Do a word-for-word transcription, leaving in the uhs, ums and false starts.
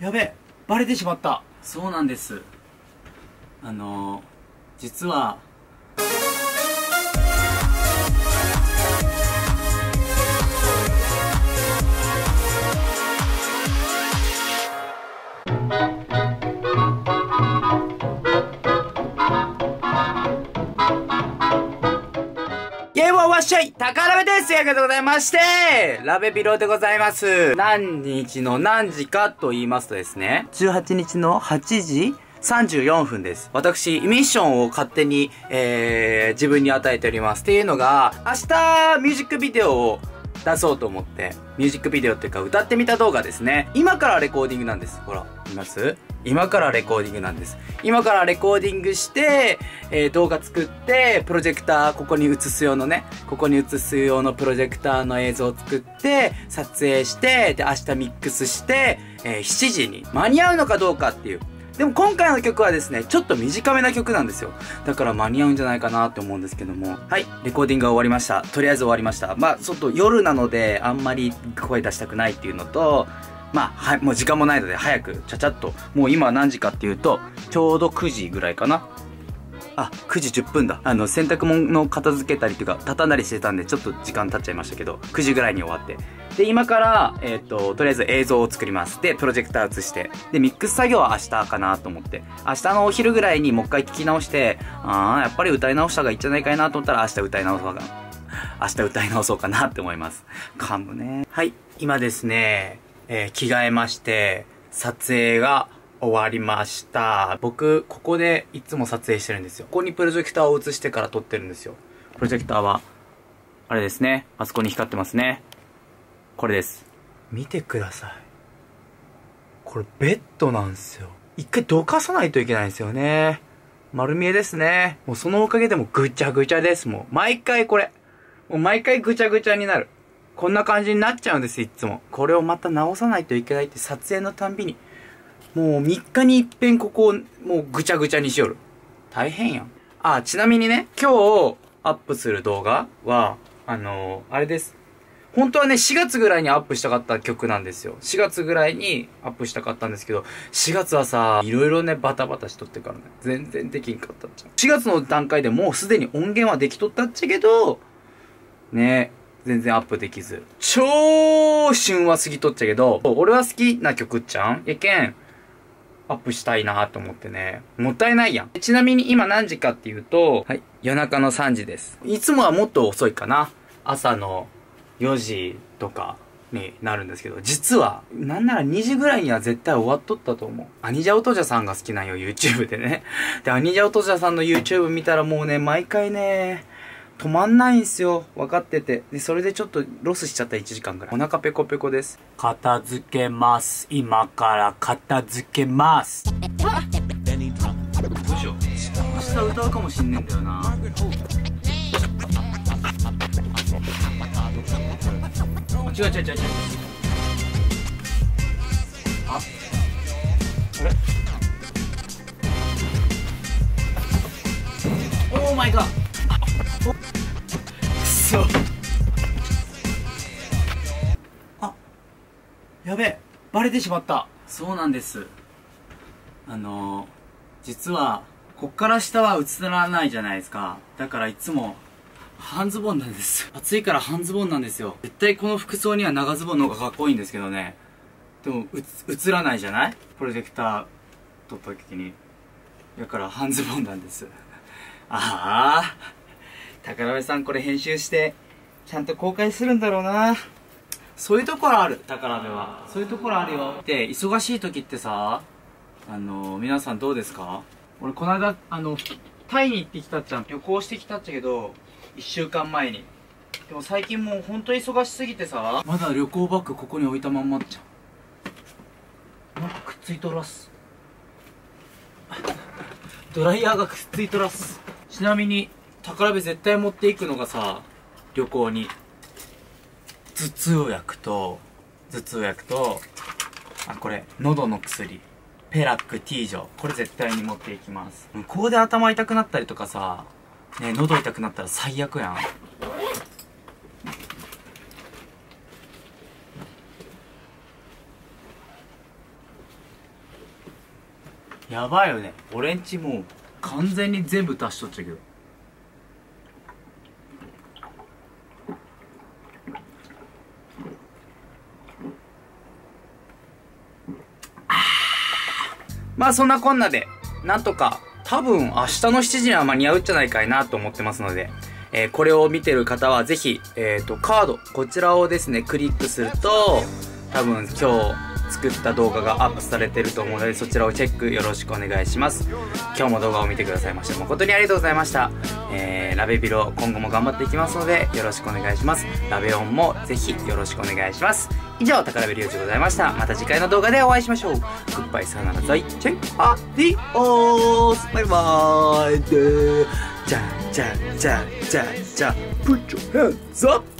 やべえ、バレてしまった。そうなんです。あの実は宝部です。やけでございまして、ラベビロでございます。何日の何時かと言いますとですね、じゅうはちにちのはちじさんじゅうよんぷんです。私、ミッションを勝手に、えー、自分に与えております。っていうのが、明日、ミュージックビデオを出そうと思って、ミュージックビデオっていうか歌ってみた動画ですね。今からレコーディングなんです。ほら、見ます?今からレコーディングなんです。今からレコーディングして、えー、動画作って、プロジェクター、ここに映す用のね、ここに映す用のプロジェクターの映像を作って、撮影して、で、明日ミックスして、えー、しちじに間に合うのかどうかっていう。でも今回の曲はですね、ちょっと短めな曲なんですよ。だから間に合うんじゃないかなって思うんですけども。はい、レコーディングが終わりました。とりあえず終わりました。まあ、ちょっと夜なので、あんまり声出したくないっていうのと、まあ、はい、もう時間もないので、早く、ちゃちゃっと。もう今何時かっていうと、ちょうどくじぐらいかな。あ、くじじゅっぷんだ。あの、洗濯物を片付けたりとか、畳んだりしてたんで、ちょっと時間経っちゃいましたけど、くじぐらいに終わって。で、今から、えっと、とりあえず映像を作ります。で、プロジェクター映して。で、ミックス作業は明日かなと思って。明日のお昼ぐらいにもう一回聞き直して、あー、やっぱり歌い直した方がいいんじゃないかなと思ったら、明日歌い直そうかな。明日歌い直そうかなって思います。噛むね。はい、今ですね、えー、着替えまして、撮影が終わりました。僕、ここでいつも撮影してるんですよ。ここにプロジェクターを映してから撮ってるんですよ。プロジェクターは、あれですね。あそこに光ってますね。これです。見てください。これ、ベッドなんですよ。一回どかさないといけないんですよね。丸見えですね。もうそのおかげでもぐちゃぐちゃです。もう、毎回これ。もう毎回ぐちゃぐちゃになる。こんな感じになっちゃうんです、いつも。これをまた直さないといけないって撮影のたんびに。もうみっかに一遍ここをもうぐちゃぐちゃにしよる。大変やん。あ、ちなみにね、今日アップする動画は、あのー、あれです。本当はね、しがつぐらいにアップしたかった曲なんですよ。しがつぐらいにアップしたかったんですけど、しがつはさ、いろいろね、バタバタしとってからね、全然できんかったっちゃ。しがつの段階でもうすでに音源はできとったっちゃけど、ね、全然アップできず。超旬は過ぎとっちゃけど、俺は好きな曲っちゃんやけん、アップしたいなと思ってね。もったいないやん。ちなみに今何時かっていうと、はい、夜中のさんじです。いつもはもっと遅いかな。朝のよじとかになるんですけど、実は、なんならにじぐらいには絶対終わっとったと思う。アニジャオトジャさんが好きなんよ、YouTube でね。で、アニジャオトジャさんの YouTube 見たらもうね、毎回ね、止まんないんすよ。分かってて。で、それでちょっとロスしちゃったいちじかんぐらい。お腹ペコペコです。片付けます。今から片付けます。どうしよう。明日歌うかもしんねえんだよな。違う違う違う違う。あ、あれ?オーマイガー。くそ。あ、やべえ、バレてしまった。そうなんです。あの実はこっから下は映らないじゃないですか。だからいつも半ズボンなんです。暑いから半ズボンなんですよ。絶対この服装には長ズボンの方がかっこいいんですけどね。でも映らないじゃない、プロジェクター撮った時に。だから半ズボンなんです。ああ、宝部さんこれ編集してちゃんと公開するんだろうな。そういうところある、宝部は。そういうところあるよ。で、忙しい時ってさ、あの皆さんどうですか。俺この間あのタイに行ってきたっちゃん、旅行してきたっちゃけどいっしゅうかんまえに。でも最近もう本当忙しすぎてさ、まだ旅行バッグここに置いたまんまっちゃん。なんかくっついとらす。ドライヤーがくっついとらす。ちなみに宝部絶対持っていくのがさ、旅行に頭痛薬と頭痛薬と、あ、これ喉の薬ペラック T 錠、これ絶対に持っていきます。向こうで頭痛くなったりとかさ、ね、喉痛くなったら最悪やん。やばいよね。俺んちもう完全に全部足しとっちゃうけど、あまあそんなこんなでなんとか多分明日のしちじには間に合うんじゃないかいなと思ってますので、えー、これを見てる方はぜひ、えーと、カード、こちらをですね、クリックすると、多分今日作った動画がアップされてると思うので、そちらをチェックよろしくお願いします。今日も動画を見てくださいまして、誠にありがとうございました。えー、ラベビロ、今後も頑張っていきますので、よろしくお願いします。ラベオンもぜひよろしくお願いします。以上、高ラベリオでございました。また次回の動画でお会いしましょう。グッバイ、さよなら、ザイ、チェン、アディオース、バイバーイ、じゃあじゃあじゃあじゃあじゃあ Put your hands up!